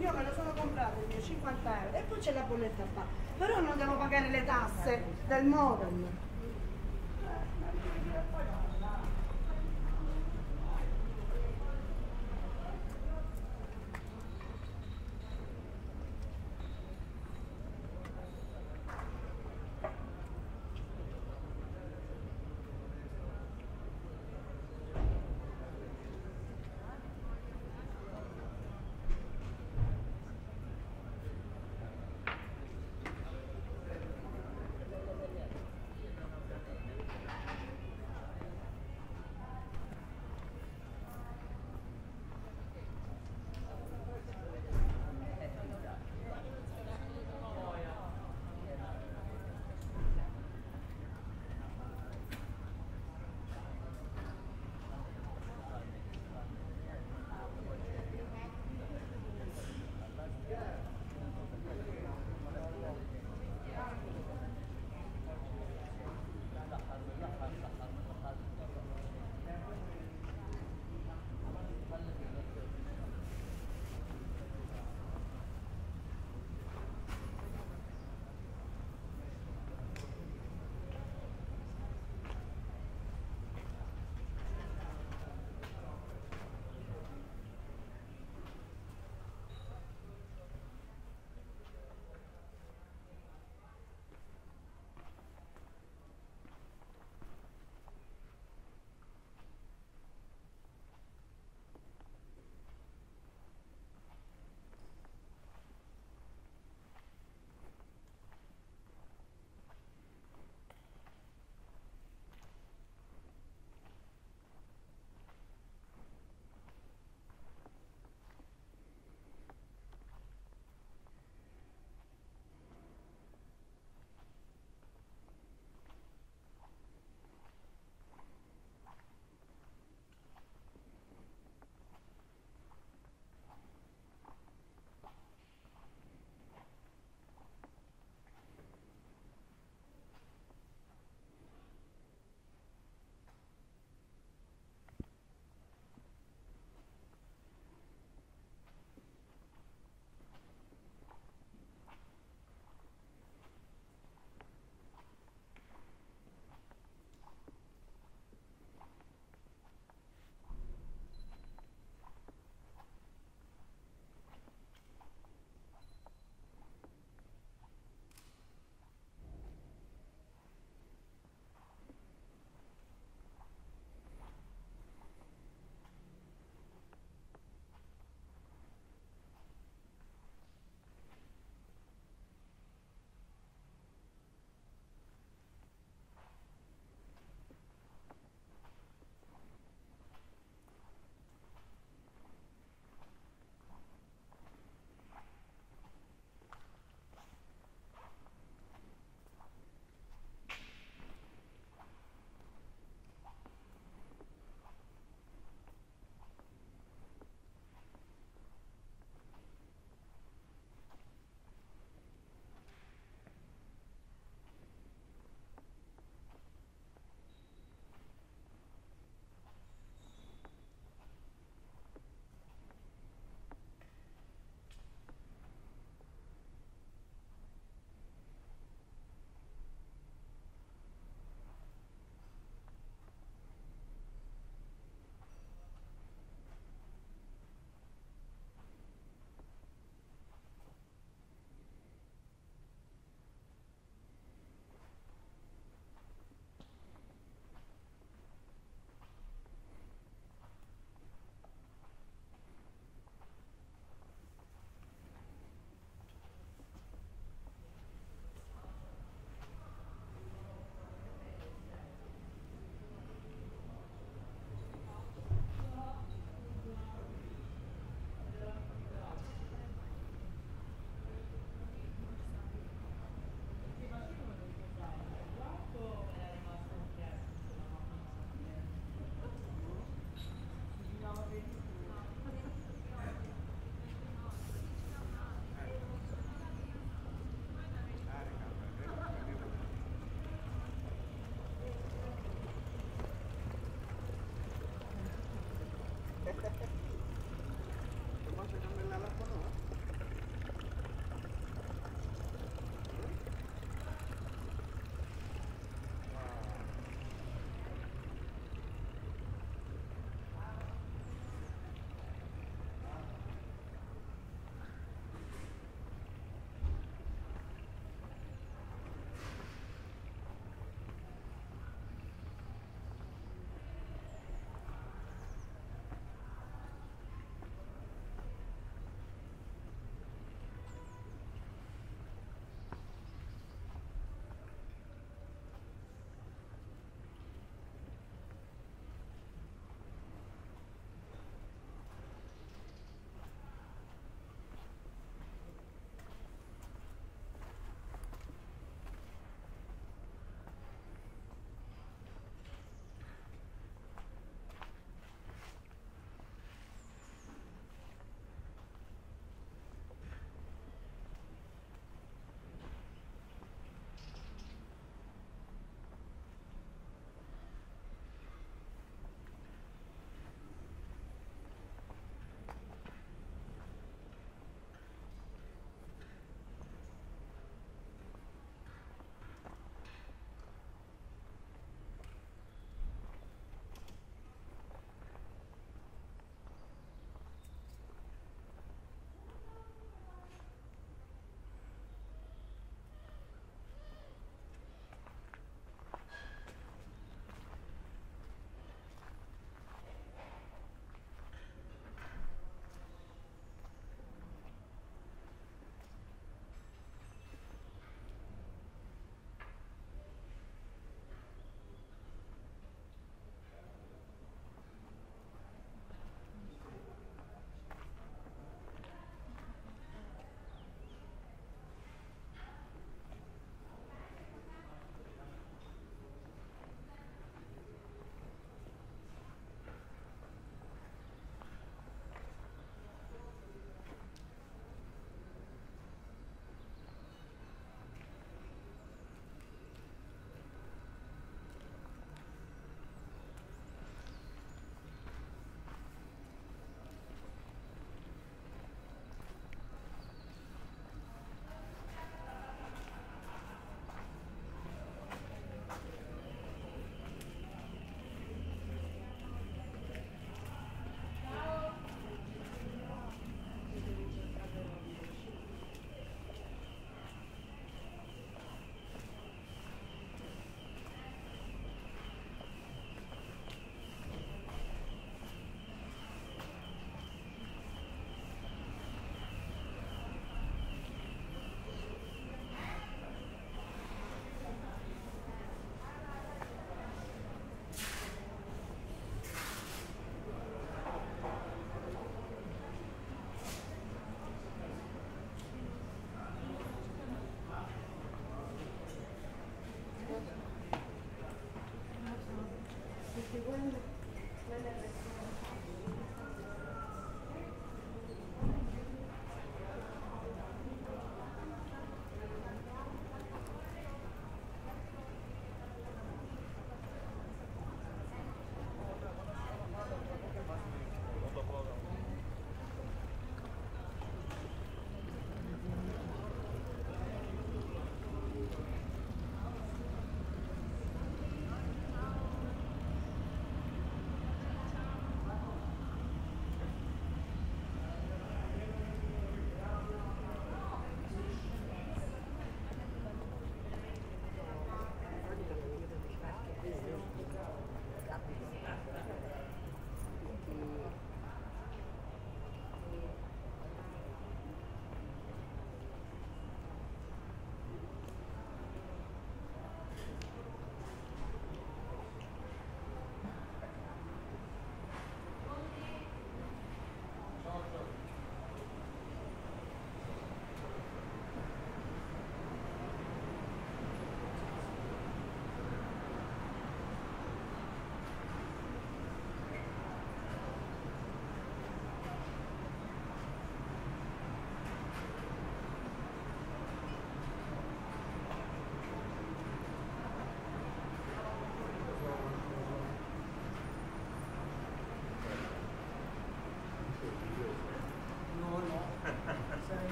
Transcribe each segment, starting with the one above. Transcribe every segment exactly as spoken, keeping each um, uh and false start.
Io me lo sono comprato il mio cinquanta euro e poi c'è la bolletta qua, però non devo pagare le tasse del modem.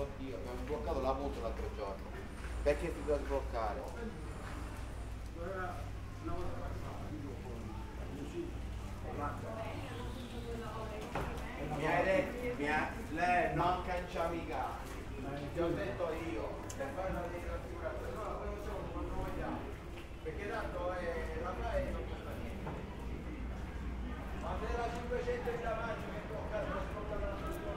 Oddio, mi hanno bloccato la moto l'altro giorno. Perché ti devo sbloccare? Mi hai detto, mi ha, lei non canciava i cani. Ti ho detto io, per fare una rassicurazione, no, poi facciamo quando vogliamo. Perché tanto è la playa non costa niente. Ma se era cinquecento in davanti che bloccato la sbloccata. Gracias.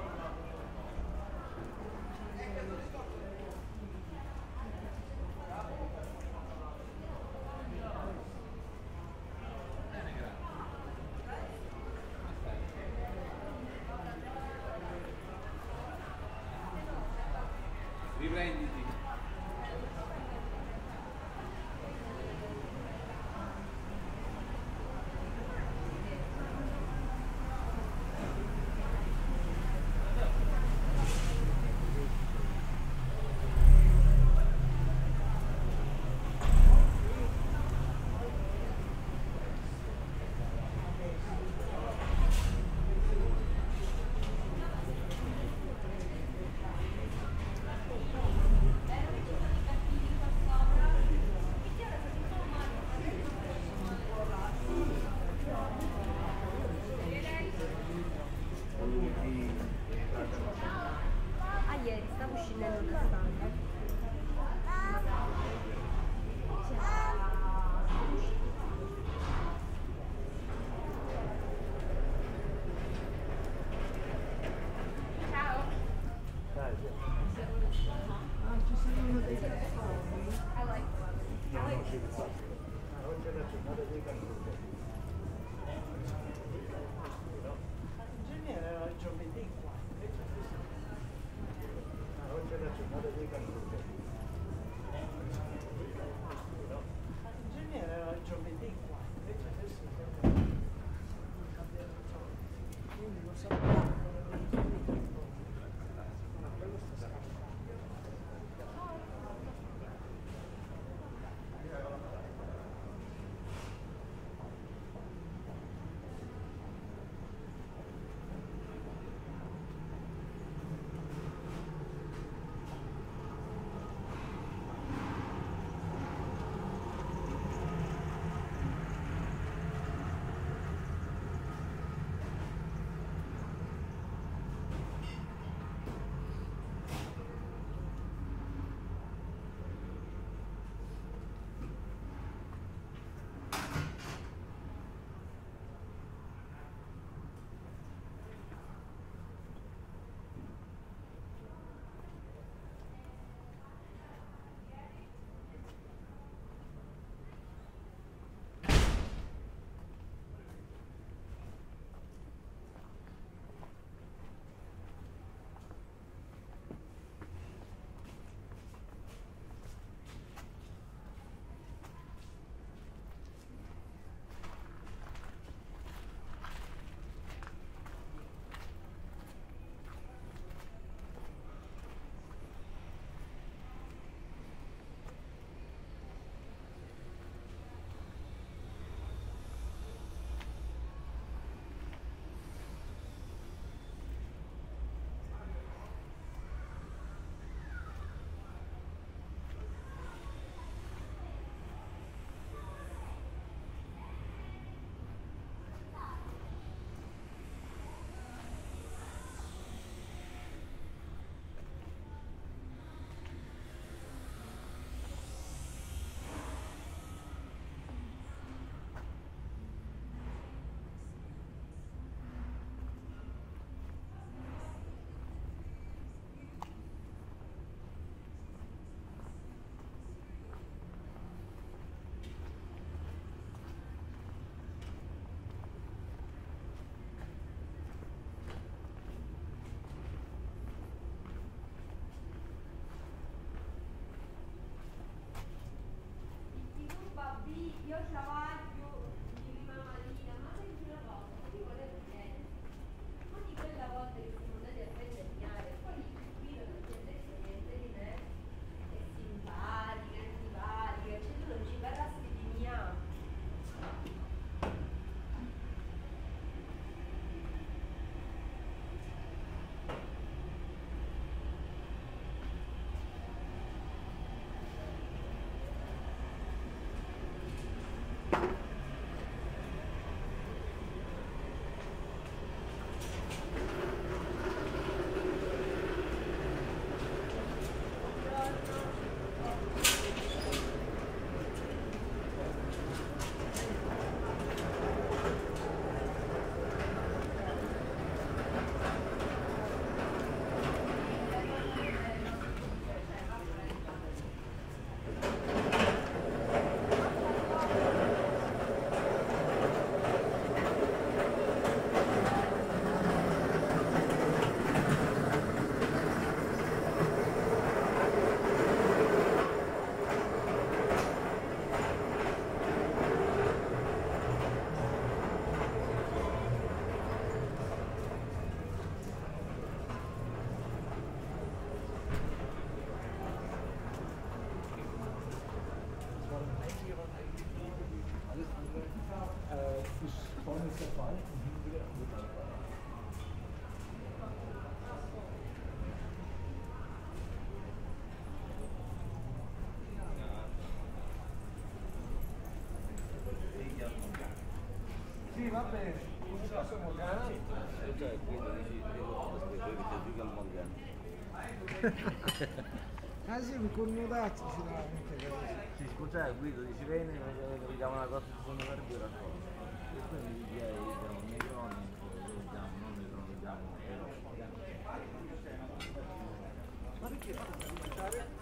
Vabbè, scusa se Morgana. Scusa, quindi dico al Morgana. Ah sì, mi connodazzo sicuramente. Sì, scusa, Guido di Sirene, che mi dava una cosa di fondo per dire una cosa. E quindi gli direi che abbiamo un microfono, non ne troviamo, però. Ma perché fate a mangiare?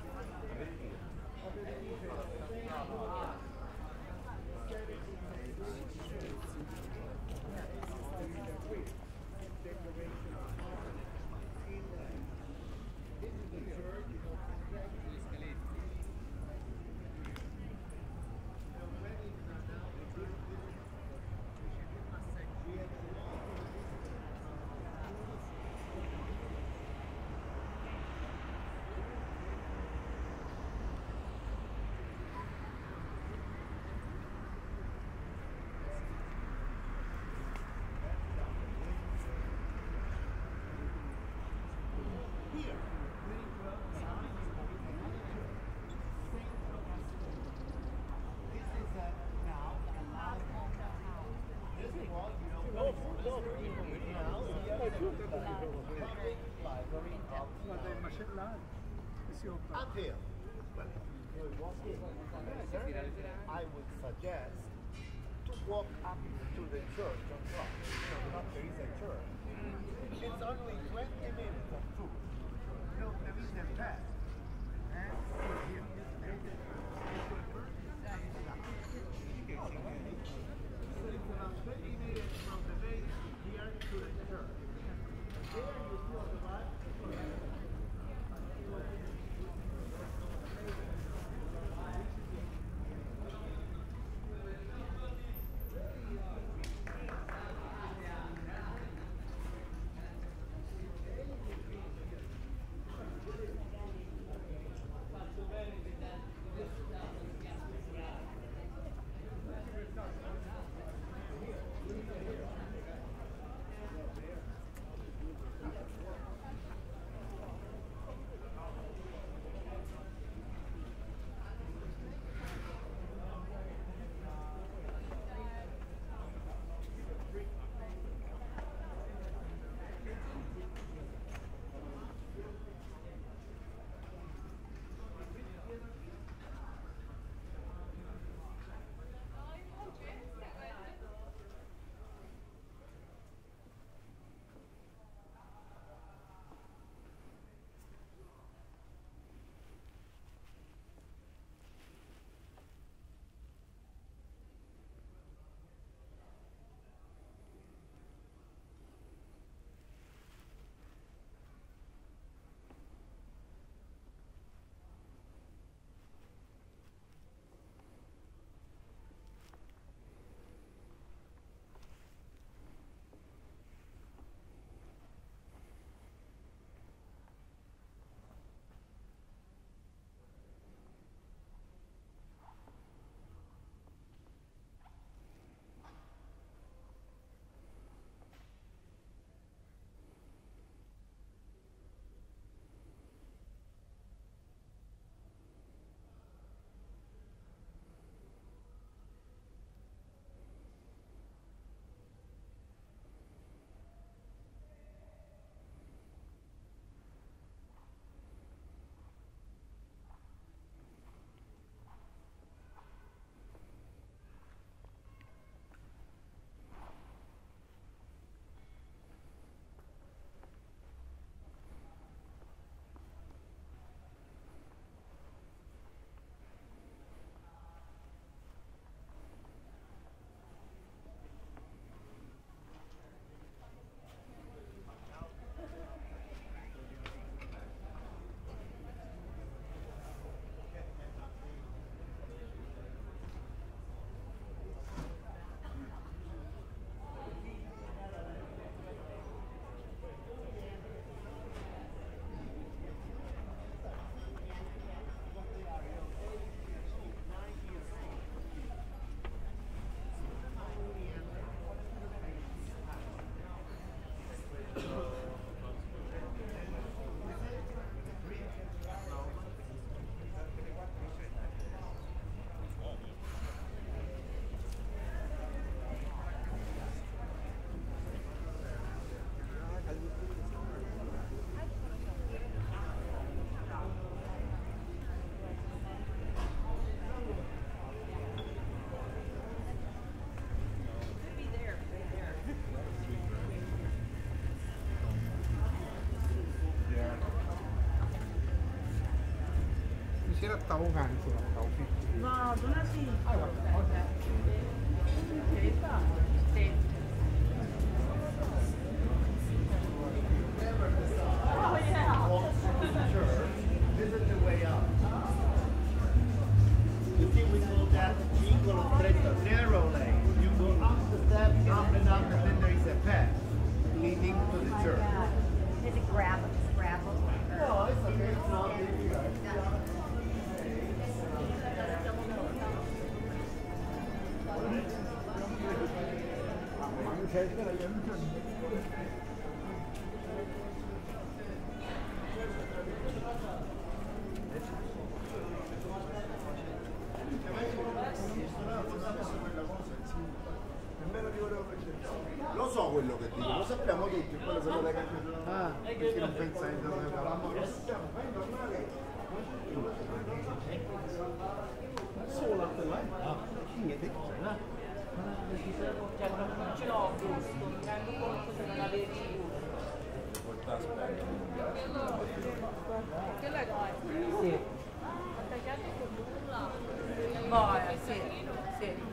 Until, well, I would suggest to walk up to the church on top. There is a church. It's only twenty minutes of food. No, there is a path. c'era tauga anche la tauga. No, non sì. Ah, guarda, guarda. Sì. Oh, yeah. Walk through the church, visit the way up. You see, we call that piccolo stretto, narrow lane. You go up the steps, up and up, and then there is a path leading to the church. Oh, is it gravel? It's gravel? No, it's okay. It's not difficult. Lo so quello che dico, lo sappiamo tutti, quello se lo legate ah, perché non pensa in dove eravamo, lo sappiamo, ma è normale. Solo la tela, niente, non ce l'ho giusto, non mi conto se non avevi che la guai? Attaccate con nulla. Boia, sì, sì.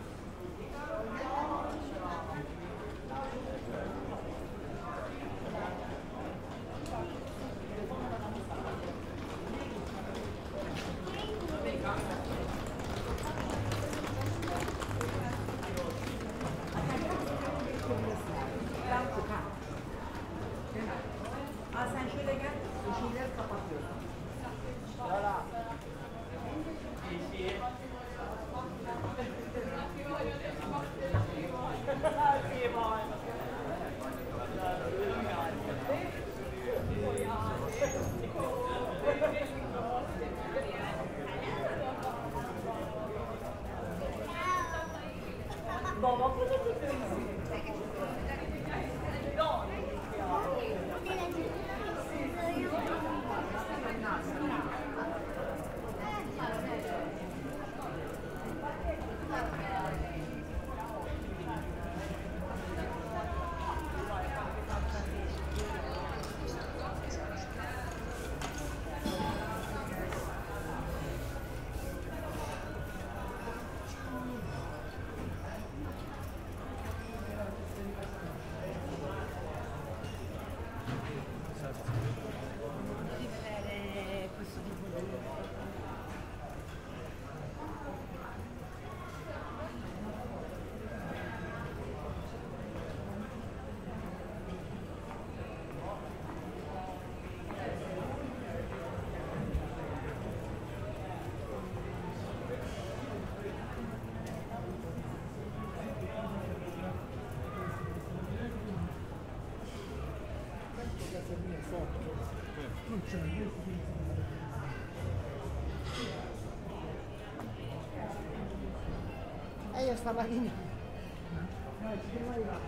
E io stavo lì. Grazie.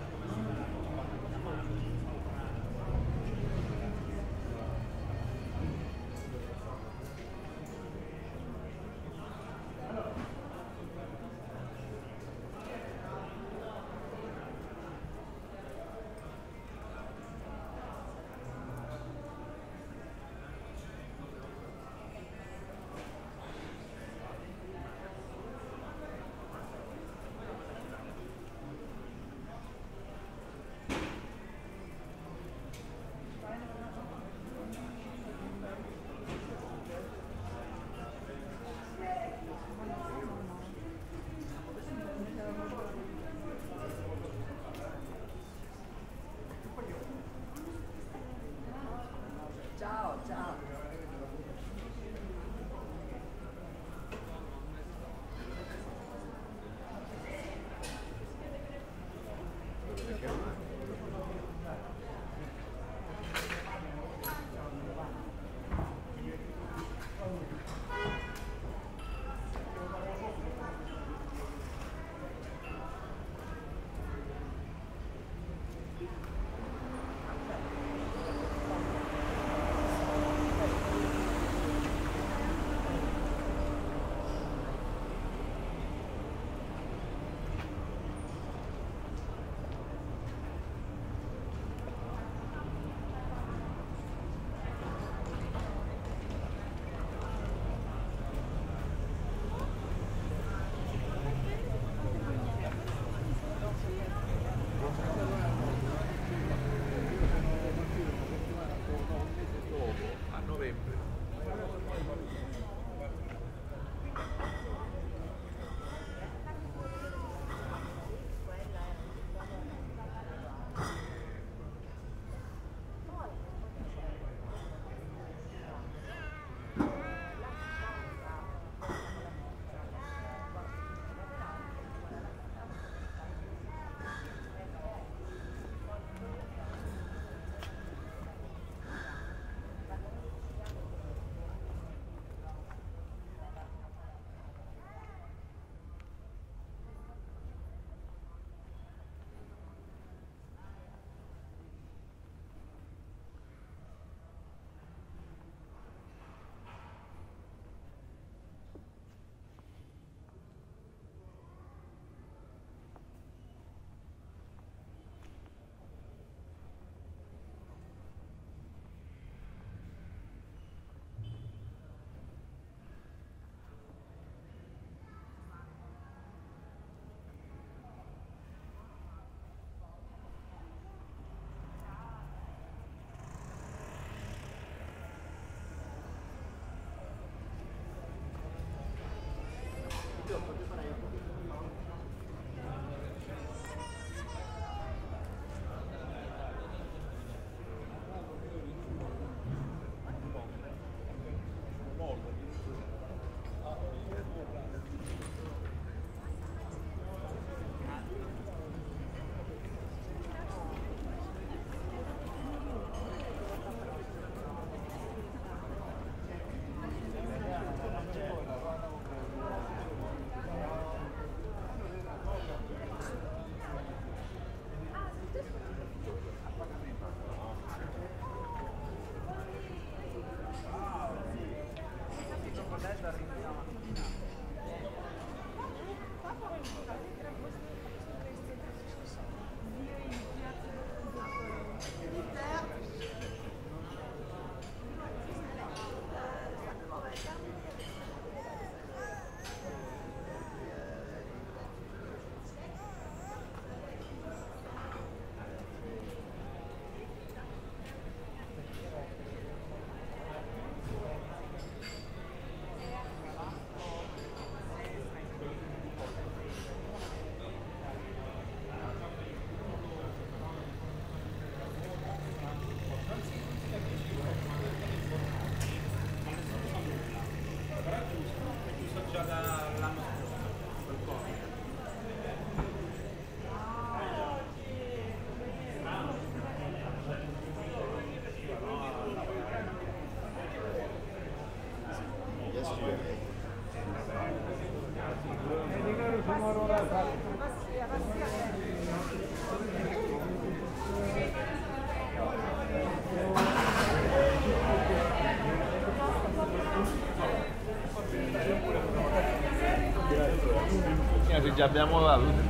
già abbiamo la luce.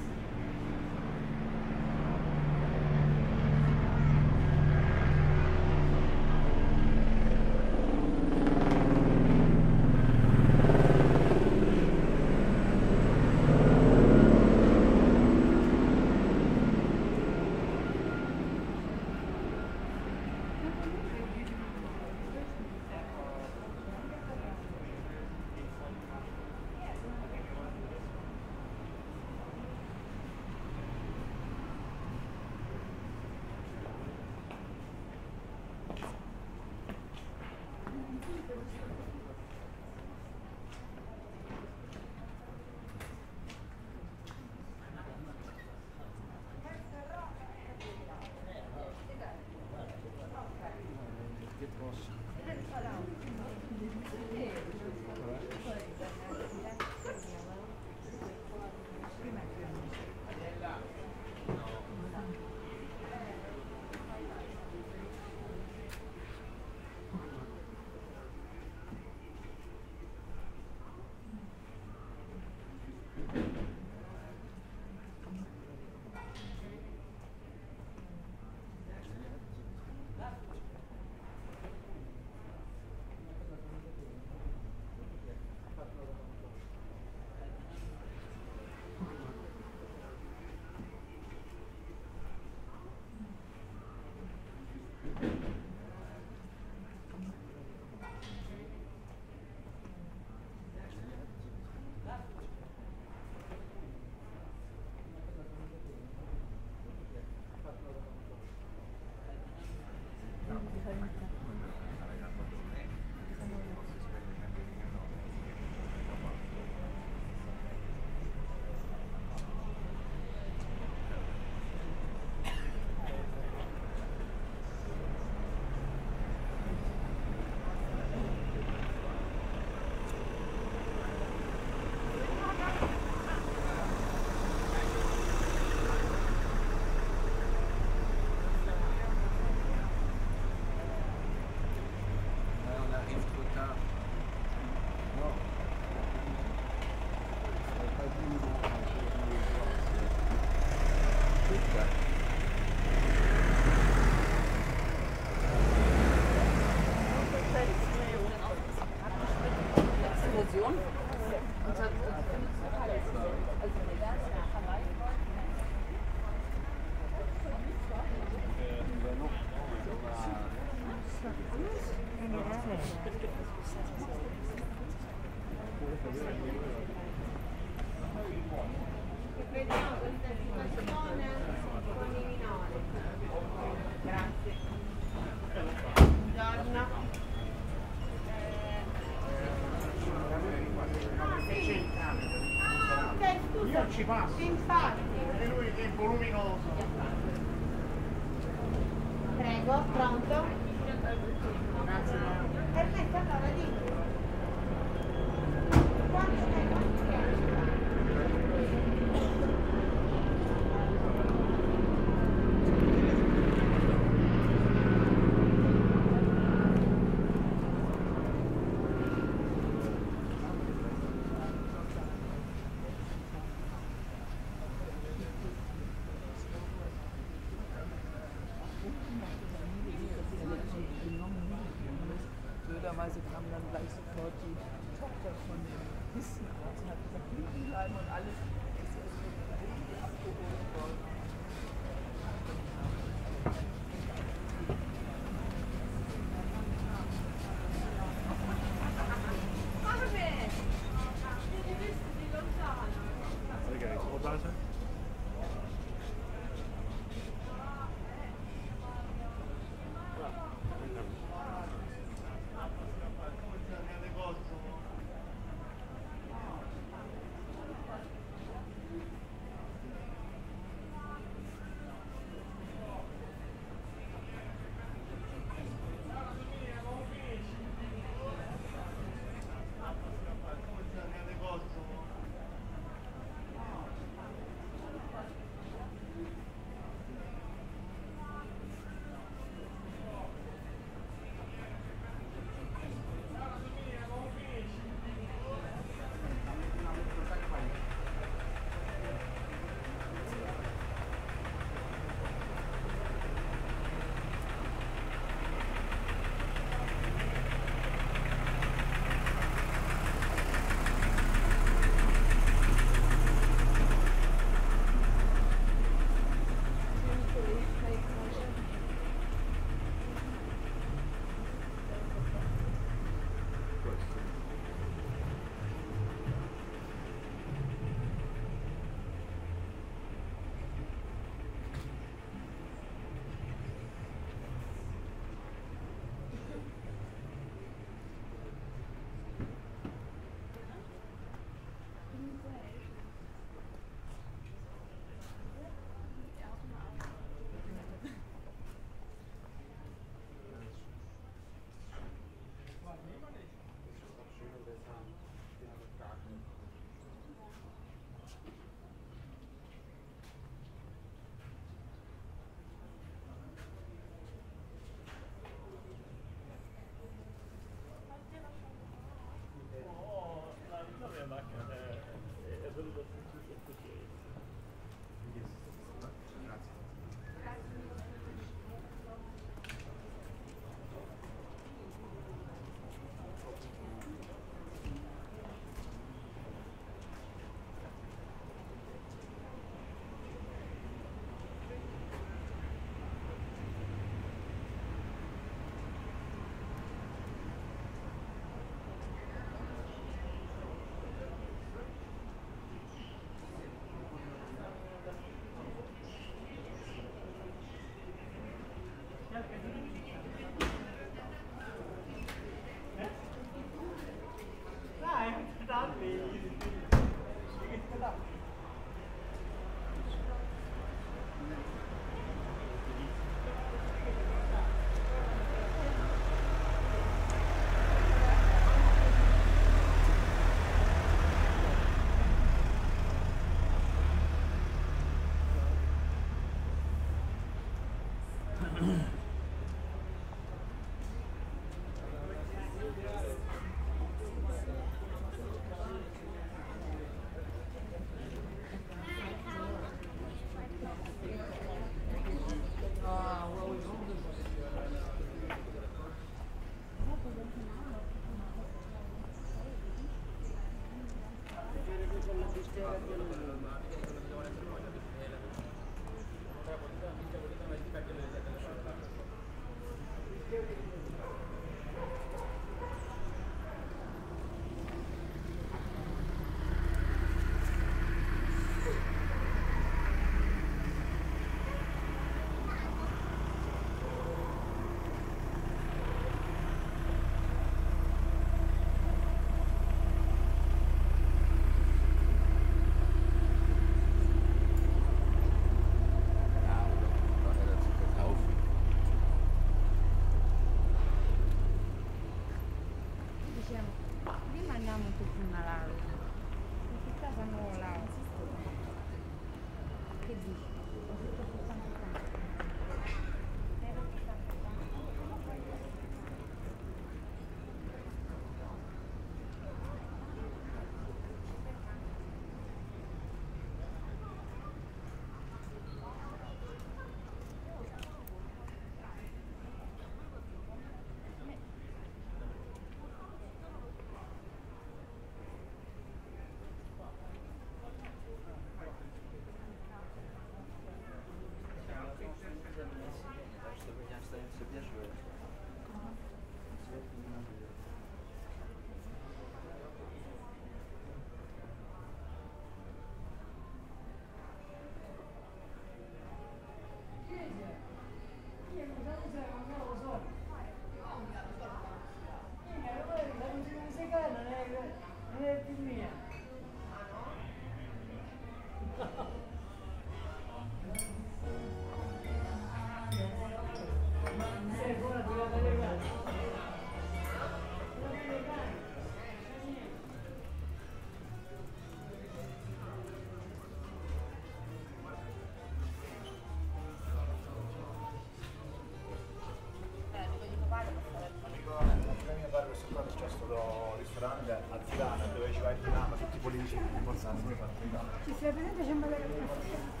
Ci si è venuti sempre le cose.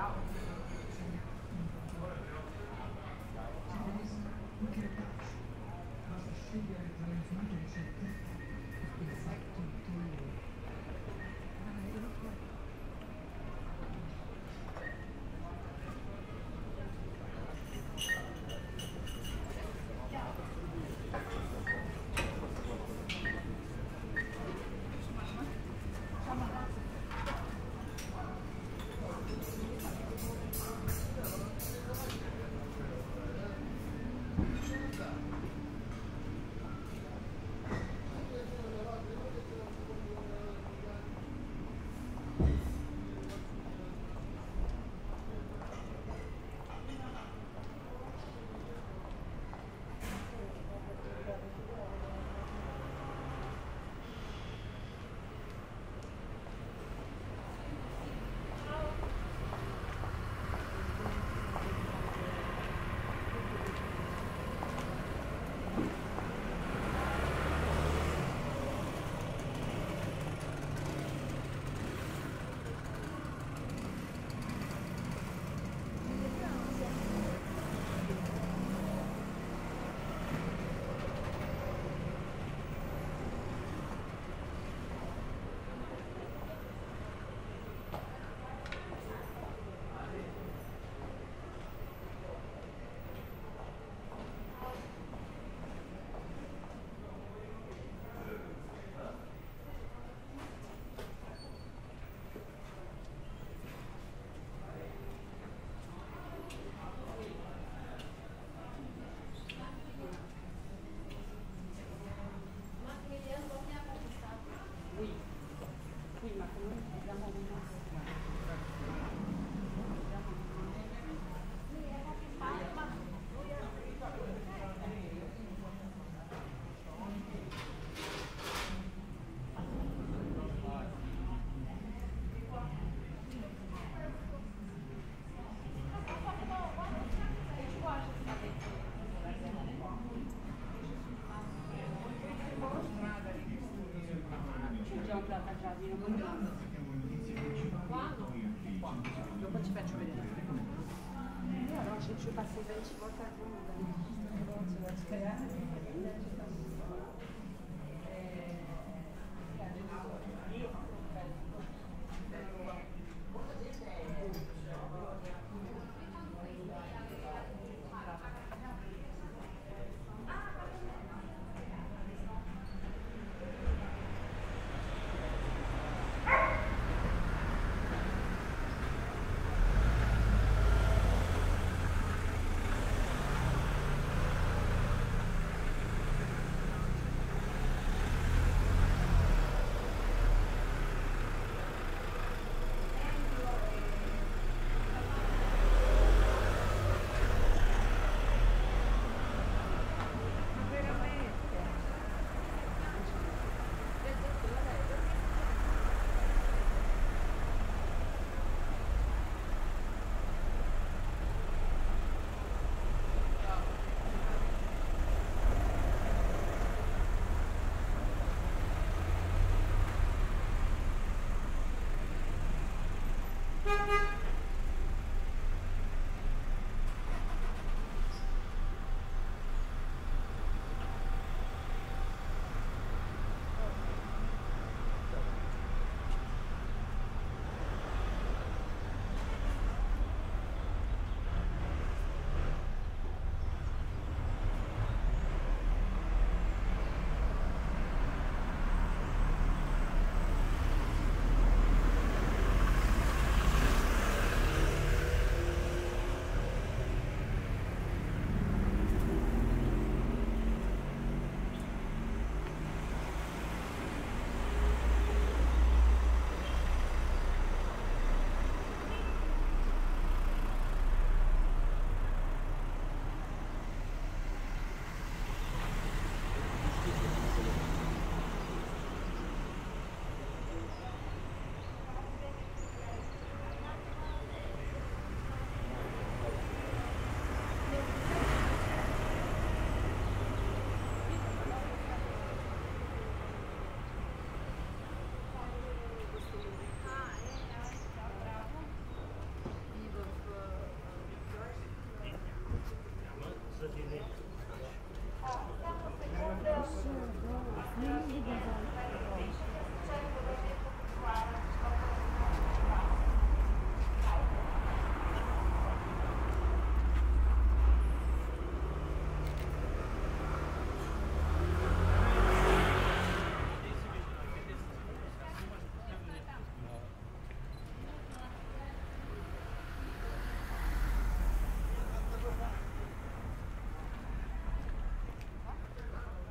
Out. je, je passais venti volte a Londra, sono sperata di prendere la scuola e io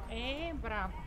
Eh, bravo.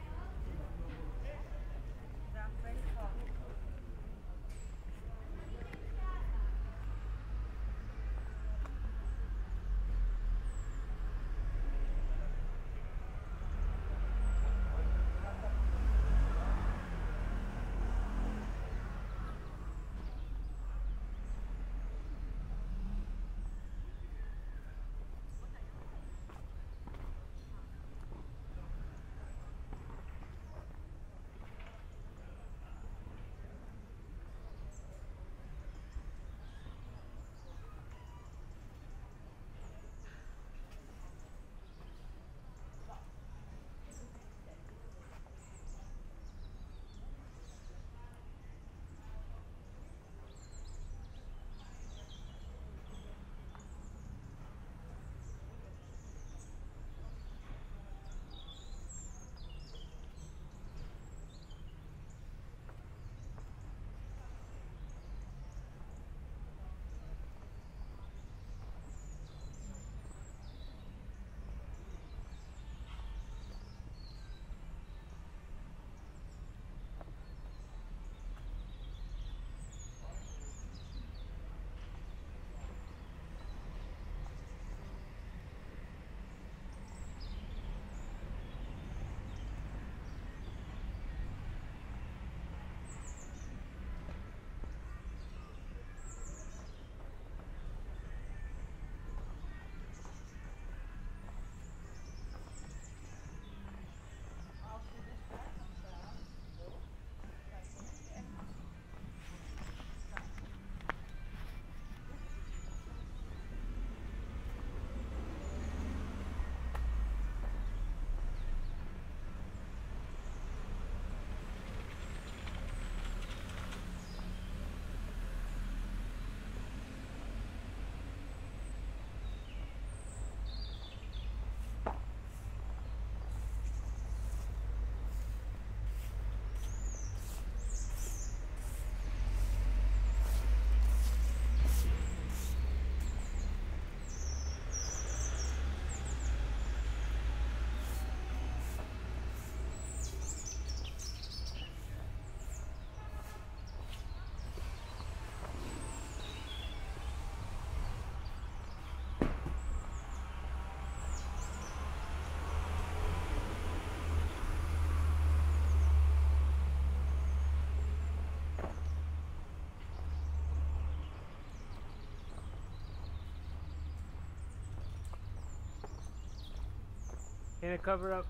And a cover up.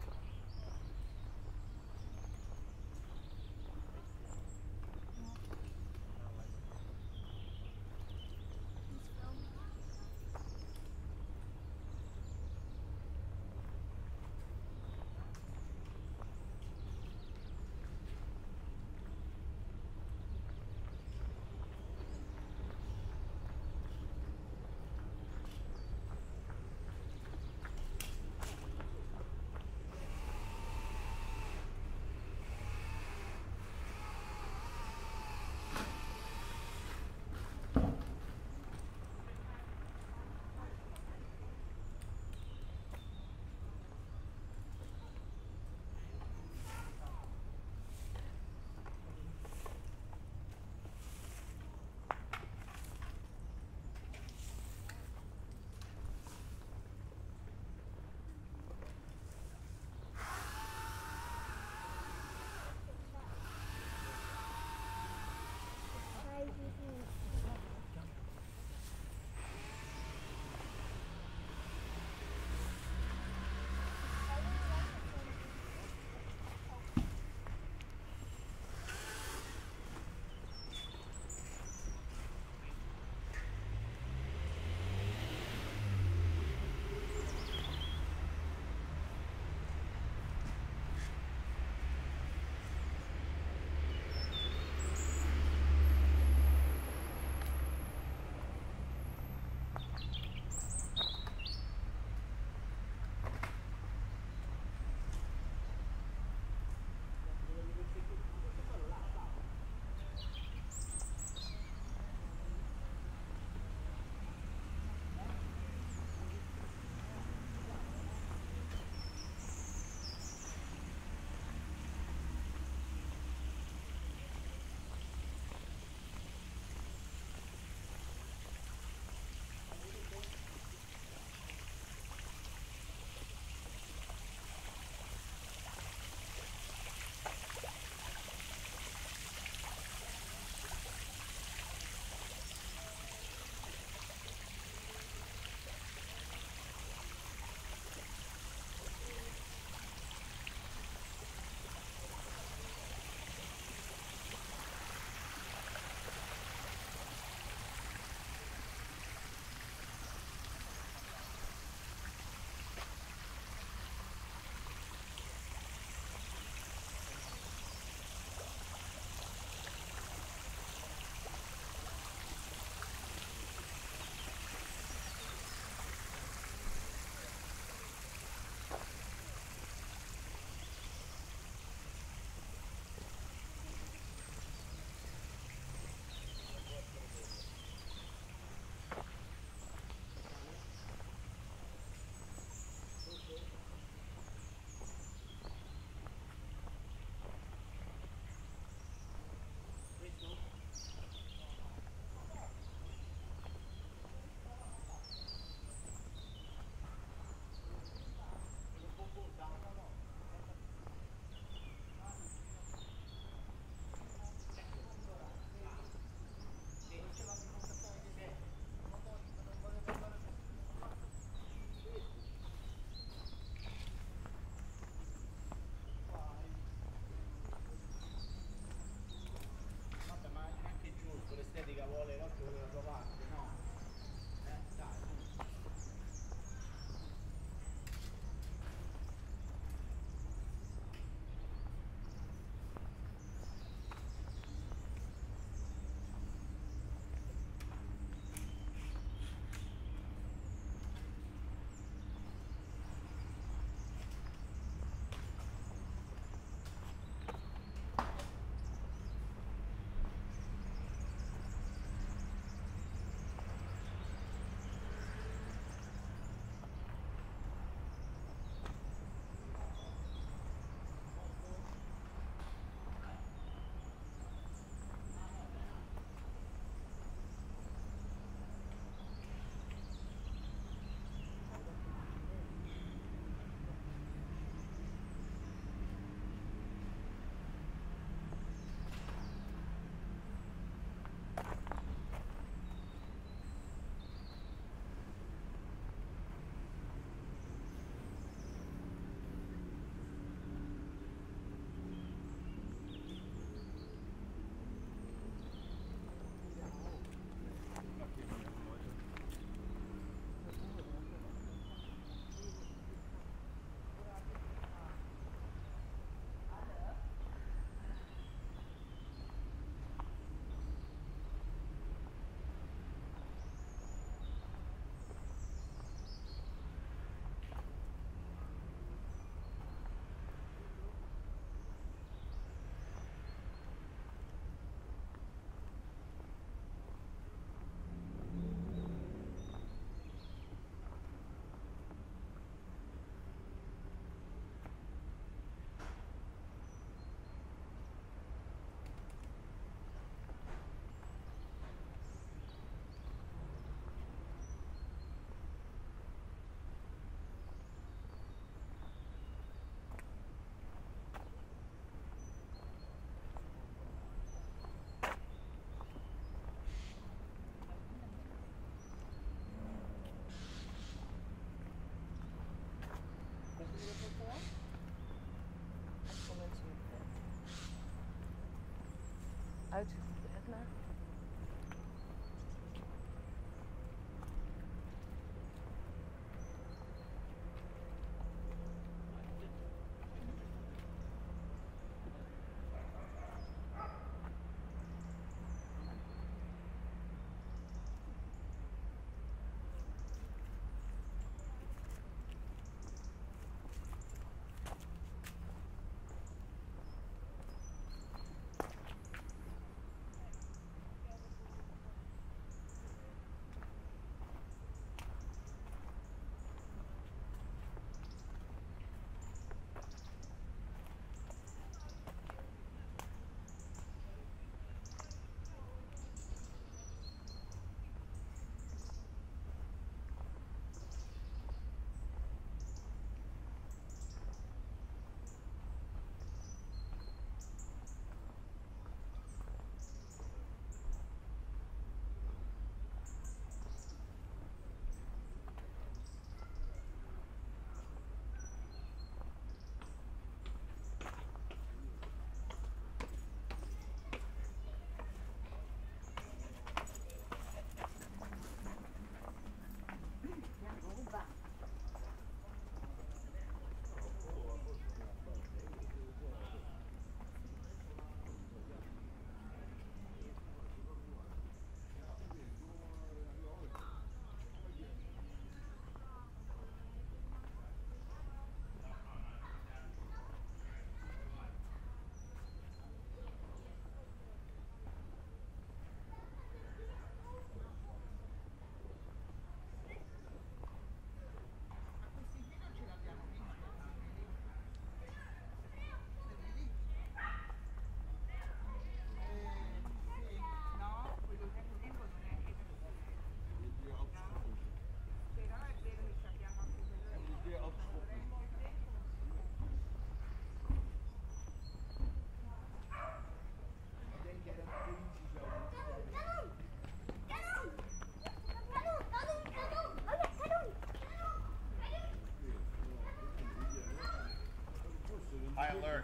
high alert.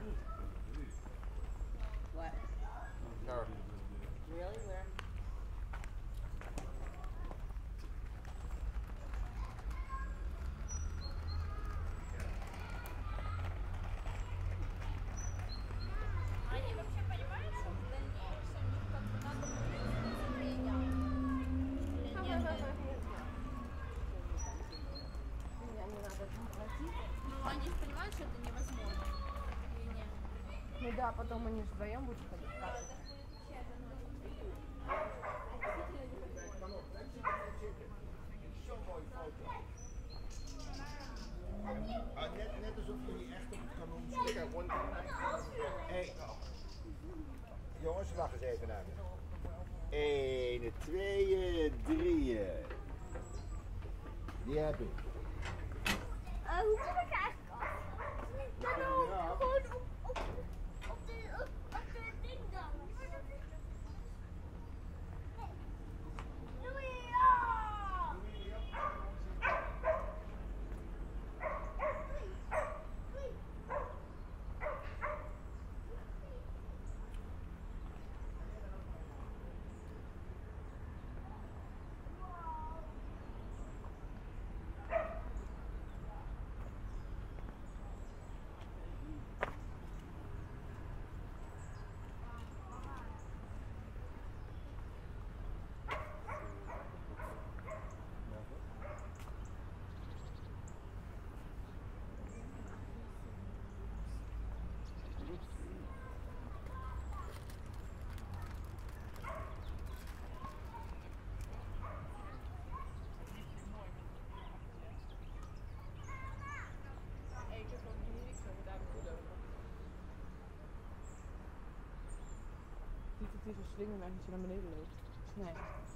What? Tower. Really? Where? Ну да, потом они же вдвоем будут ходить. Еще мой фото. Net alsof jullie echt op het kanon zitten. Hé, jongens, wacht eens even naar me. Eén, twee, drie. Die heb ik. Hoe kom ik eigenlijk af? Gewoon op. Het is een slingerweg dat je naar beneden loopt. Nee. Thank you.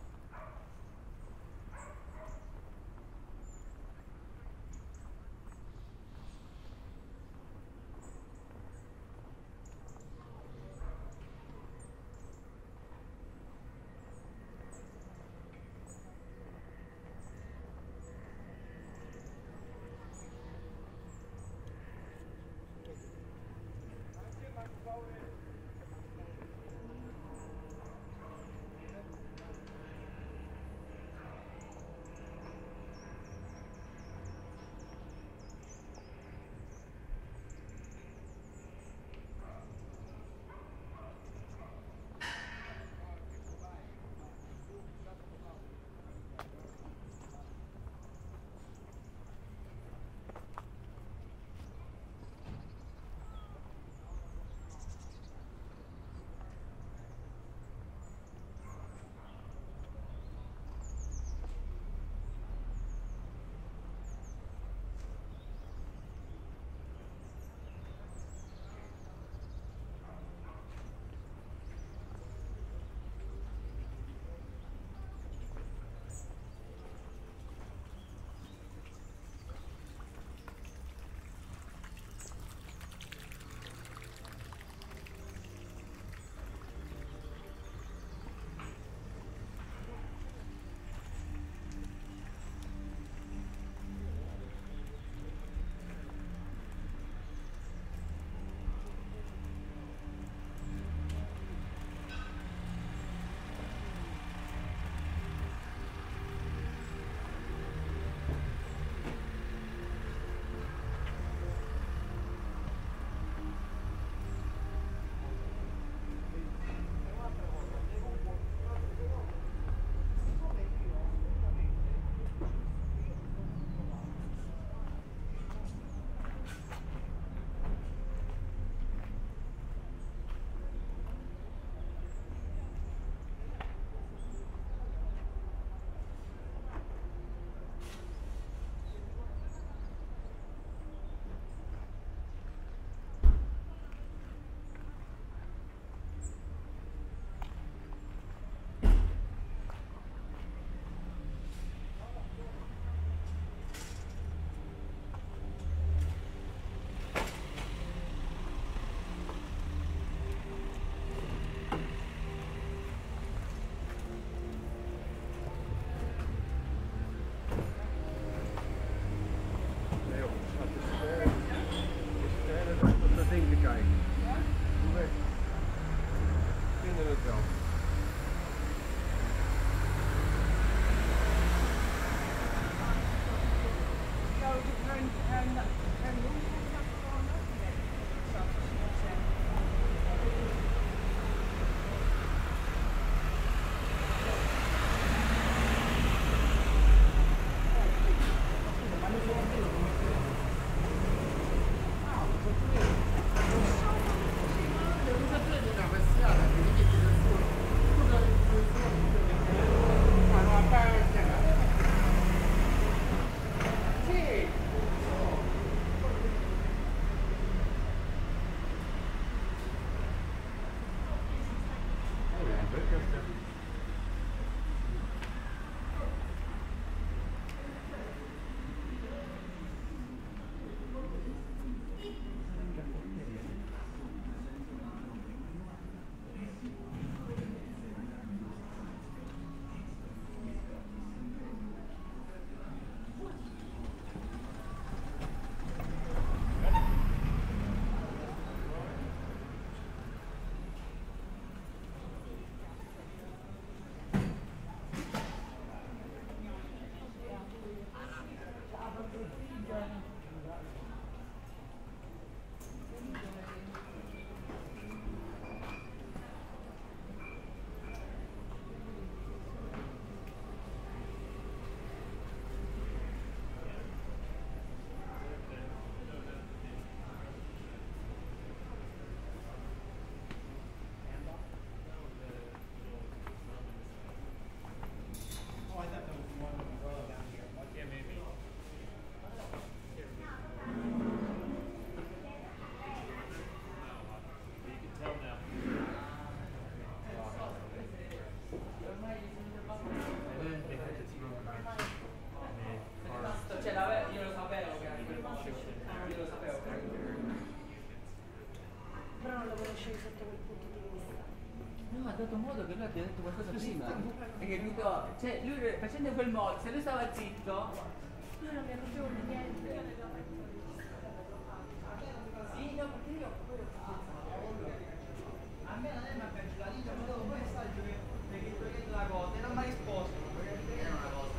Ti ha detto qualcosa prima, hai capito? Cioè lui facendo quel modo, se lui stava zitto, io non mi accorgevo di niente. Sì, no, perché io poi lo faccio. A me non è mai piaciuta, lì già mi dovevo poi stare perché ti ho chiesto la cosa e non mi ha risposto, perché ti chiedo una cosa.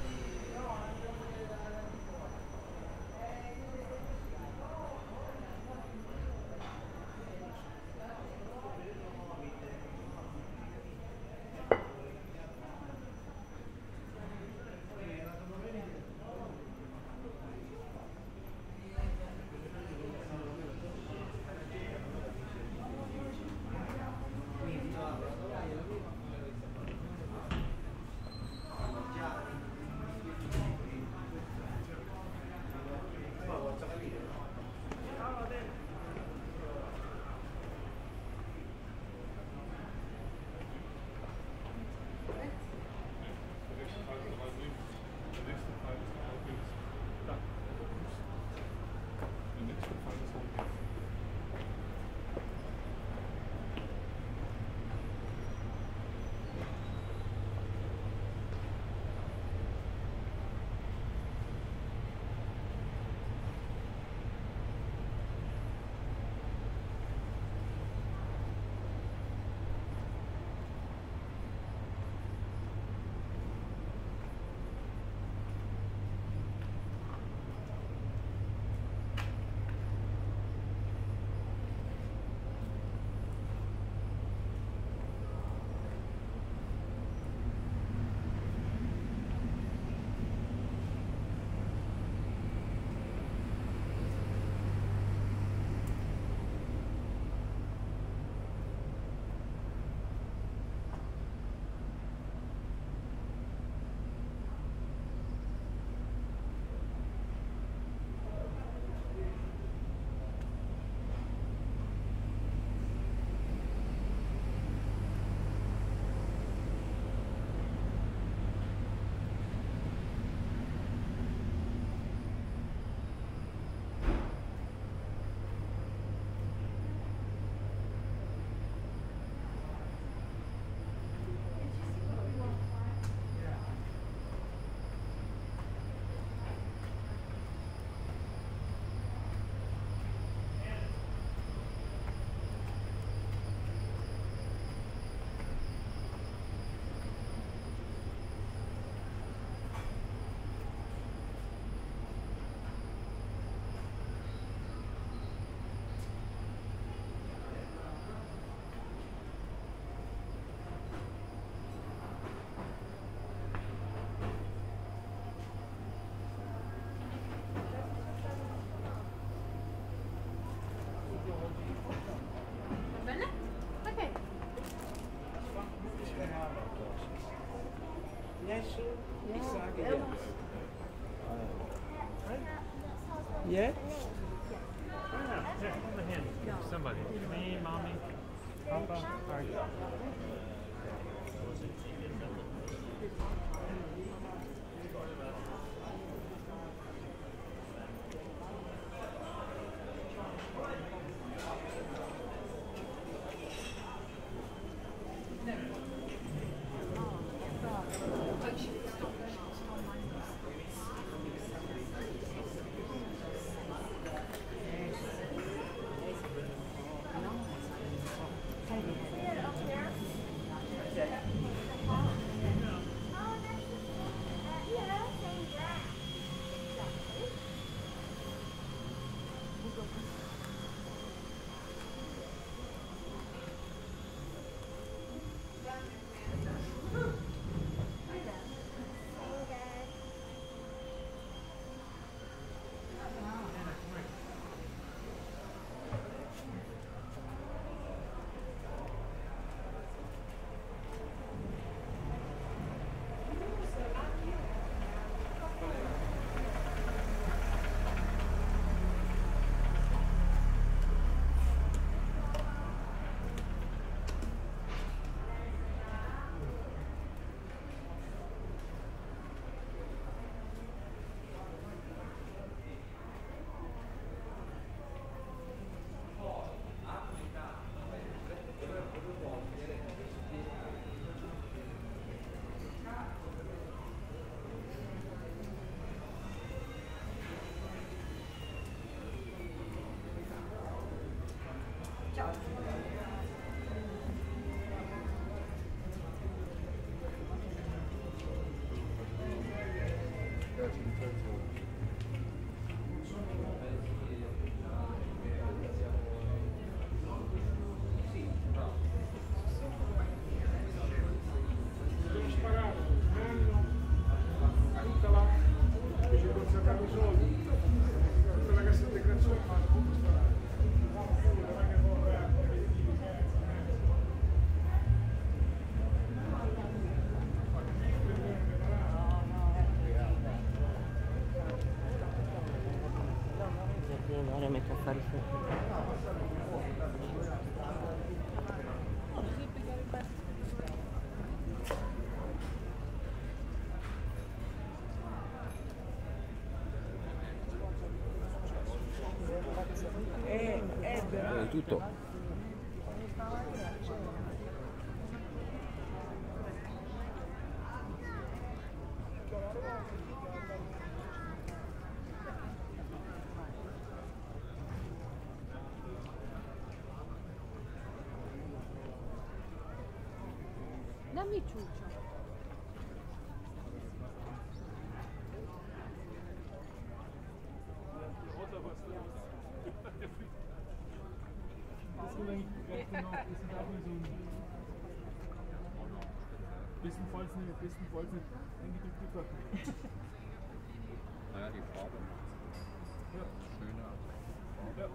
Yeah? Right now. Here, hold the hand. Somebody. Me, mommy, papa. All right. Tutto. Dammi ciuccio. Bisschen falls nicht, bisschen falls nicht. Naja, die Farbe macht es. Ja. Schöne Farbe. Ja.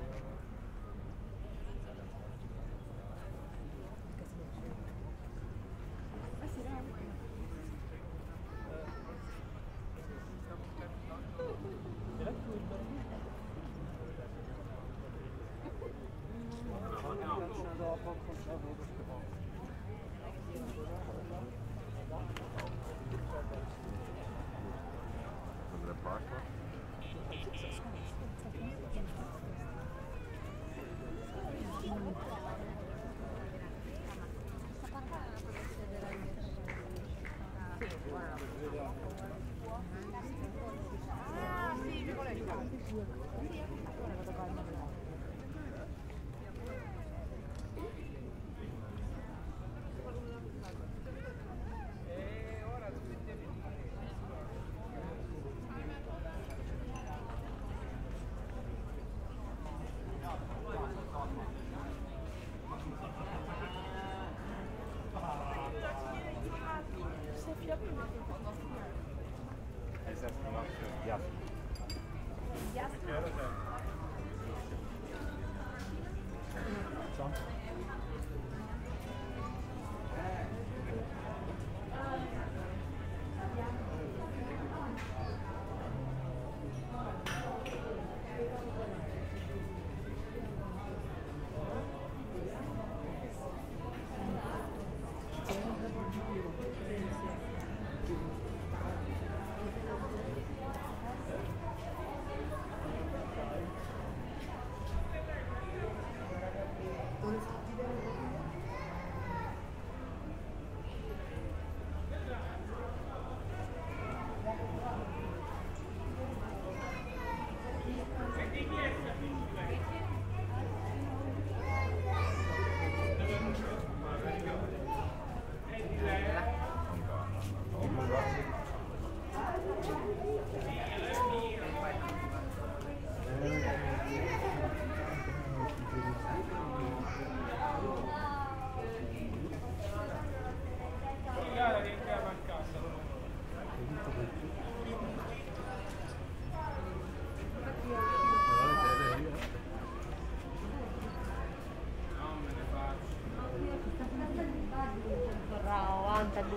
Grazie.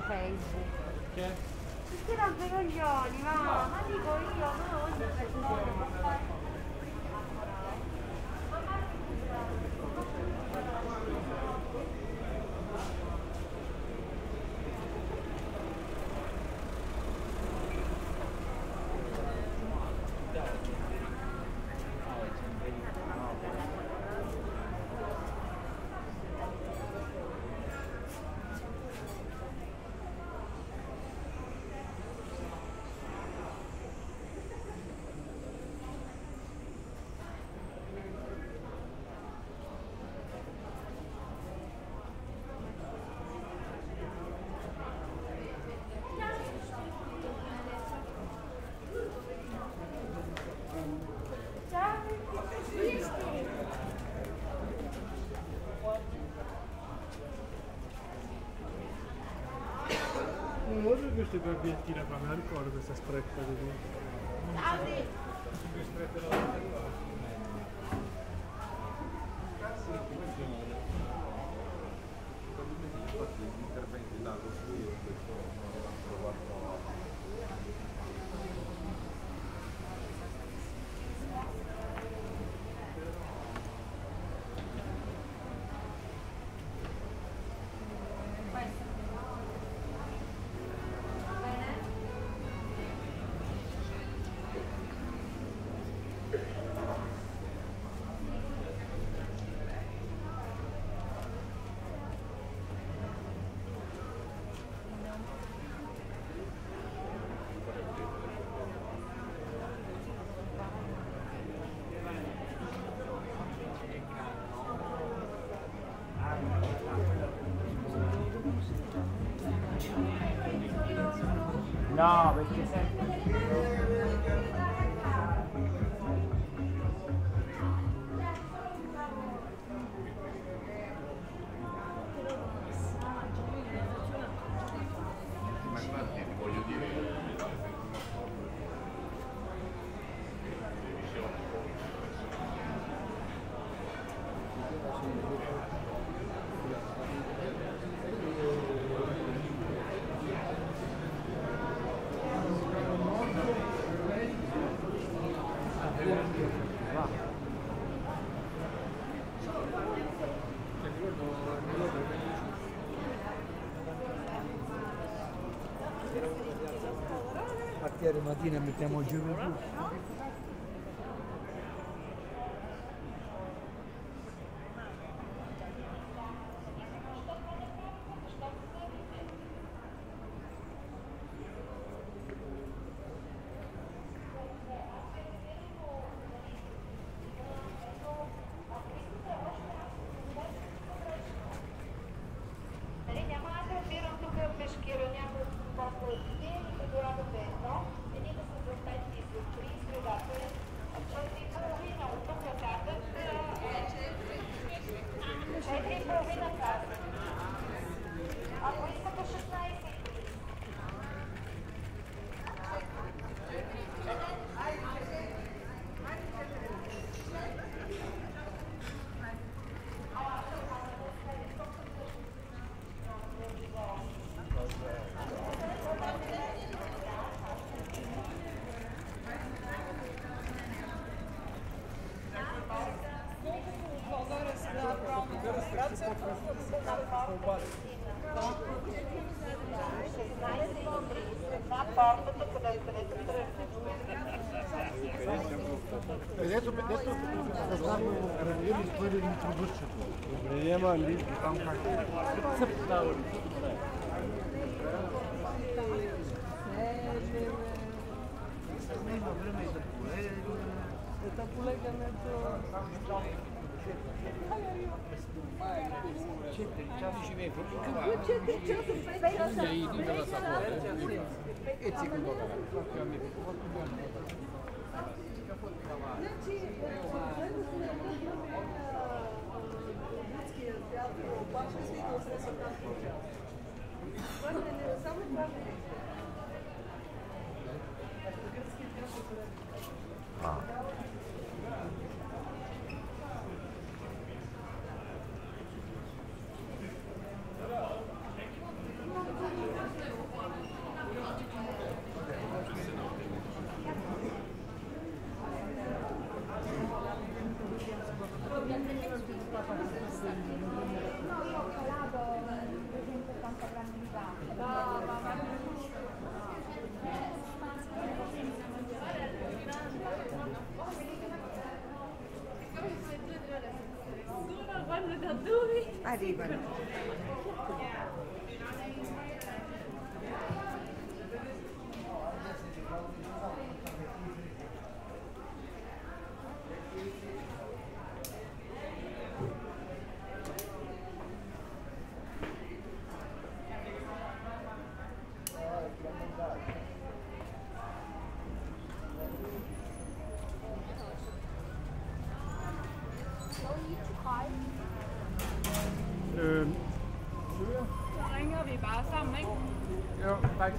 Facebook. Che? Tutti tanto i coglioni, ma, ma dico io, ma non voglio per loro. Queste gabbiettina fa me ancora questa stretta di me. Salve! Più stretta la cazzo di funzionare. Quando mi dici infatti gli interventi là così io questo non ho trovato. No, perché ma infatti voglio dire partiamo mattina e mettiamo giù per giù. Problema ali tam kakšne. Se predstavljali. Nema vreme za kolega. Ta kolega ne to... Četiri časa žive. Kako četiri časa? Sve idu da vas apoče. E ti kako da? Znači, Паша светил средства на случай. Самый важный рецепт. arrivano. Nice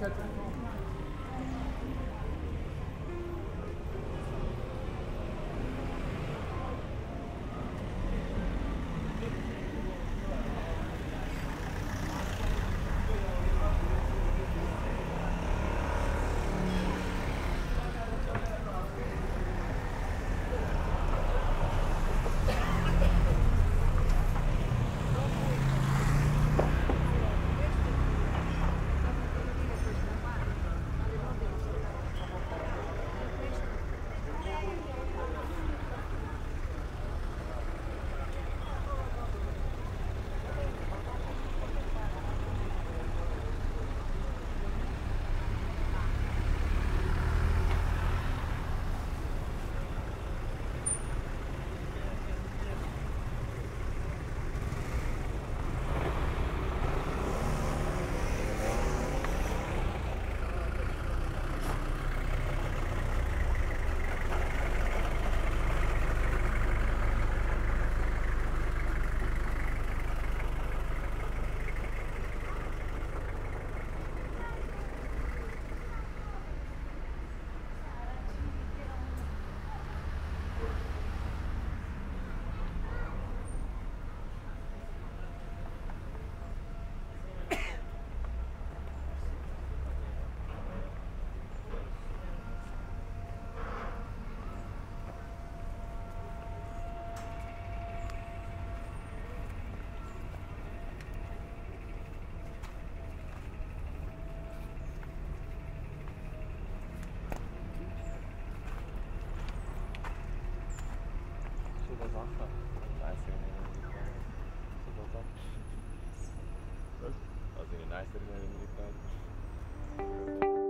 that it didn't